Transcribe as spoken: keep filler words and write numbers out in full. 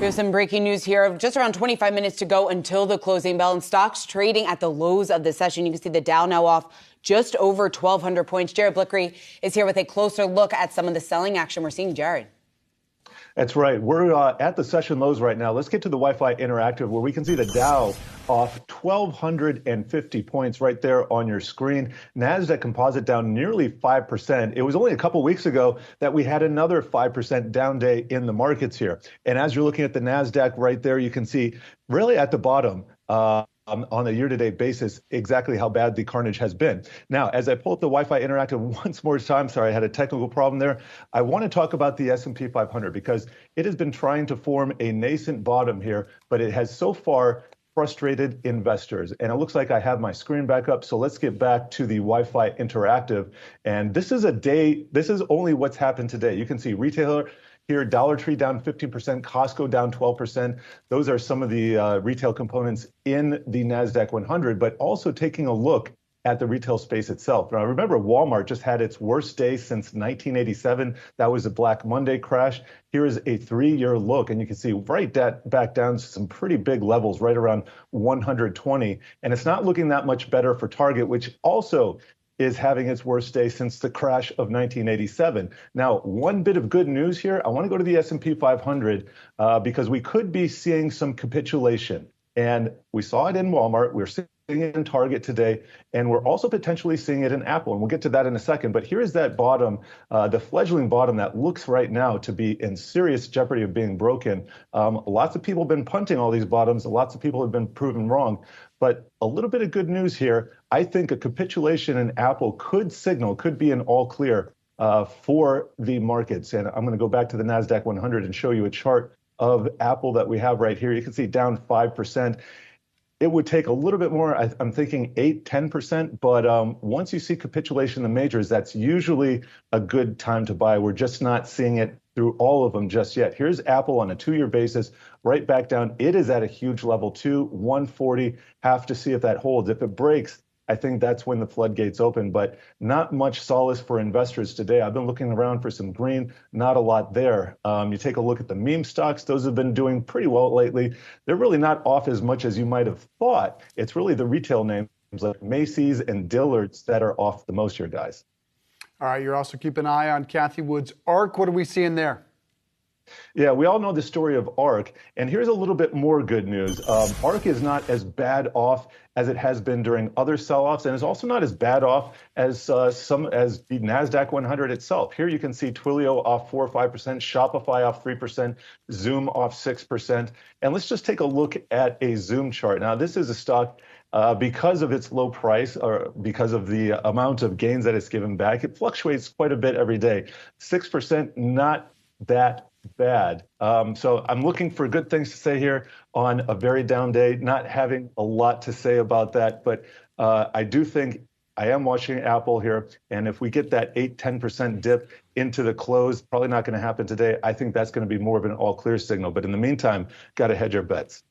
We have some breaking news here. Just around twenty-five minutes to go until the closing bell, and stocks trading at the lows of the session. You can see the Dow now off just over twelve hundred points. Jared Blikre is here with a closer look at some of the selling action we're seeing. Jared. That's right. We're uh, at the session lows right now. Let's get to the Wi-Fi Interactive, where we can see the Dow off one thousand two hundred fifty points right there on your screen. NASDAQ composite down nearly five percent. It was only a couple weeks ago that we had another five percent down day in the markets here. And as you're looking at the NASDAQ right there, you can see really at the bottom, uh, Um, on a year-to-date basis, exactly how bad the carnage has been. Now, as I pull up the Wi-Fi Interactive once more time, sorry, I had a technical problem there. I want to talk about the S and P five hundred because it has been trying to form a nascent bottom here, but it has so far frustrated investors. And it looks like I have my screen back up, so let's get back to the Wi-Fi Interactive. And this is a day, this is only what's happened today. You can see retailer here, Dollar Tree down fifteen percent, Costco down twelve percent. Those are some of the uh, retail components in the NASDAQ one hundred, but also taking a look at the retail space itself. Now, remember, Walmart just had its worst day since nineteen eighty-seven. That was a Black Monday crash. Here is a three-year look, and you can see right that back down to some pretty big levels, right around one hundred twenty. And it's not looking that much better for Target, which also is having its worst day since the crash of nineteen eighty-seven. Now, one bit of good news here. I want to go to the S and P five hundred uh, because we could be seeing some capitulation. And we saw it in Walmart. We're seeing it in Target today. And we're also potentially seeing it in Apple. And we'll get to that in a second. But here is that bottom, uh, the fledgling bottom that looks right now to be in serious jeopardy of being broken. Um, lots of people have been punting all these bottoms. Lots of people have been proven wrong. But a little bit of good news here. I think a capitulation in Apple could signal, could be an all clear uh, for the markets. And I'm going to go back to the NASDAQ one hundred and show you a chart of Apple that we have right here. You can see down five percent. It would take a little bit more. I, I'm thinking eight, ten percent. But um, once you see capitulation in the majors, that's usually a good time to buy. We're just not seeing it through all of them just yet. Here's Apple on a two-year basis, right back down. It is at a huge level too, one forty. Have to see if that holds. If it breaks, I think that's when the floodgates open, but not much solace for investors today. I've been looking around for some green, not a lot there. Um, you take a look at the meme stocks. Those have been doing pretty well lately. They're really not off as much as you might have thought. It's really the retail names like Macy's and Dillard's that are off the most here, guys. All right, you're also keeping an eye on Cathie Wood's ARK. What are we seeing there? Yeah, we all know the story of ARK, and here's a little bit more good news. Um, ARK is not as bad off as it has been during other sell-offs, and it's also not as bad off as uh, some as the NASDAQ one hundred itself. Here you can see Twilio off four or five percent, Shopify off three percent, Zoom off six percent. And let's just take a look at a Zoom chart. Now, this is a stock, uh, because of its low price or because of the amount of gains that it's given back, it fluctuates quite a bit every day. six percent, not that bad. Um, so I'm looking for good things to say here on a very down day, not having a lot to say about that. But uh, I do think I am watching Apple here. And if we get that eight, ten percent dip into the close, probably not going to happen today. I think that's going to be more of an all clear signal. But in the meantime, got to hedge your bets.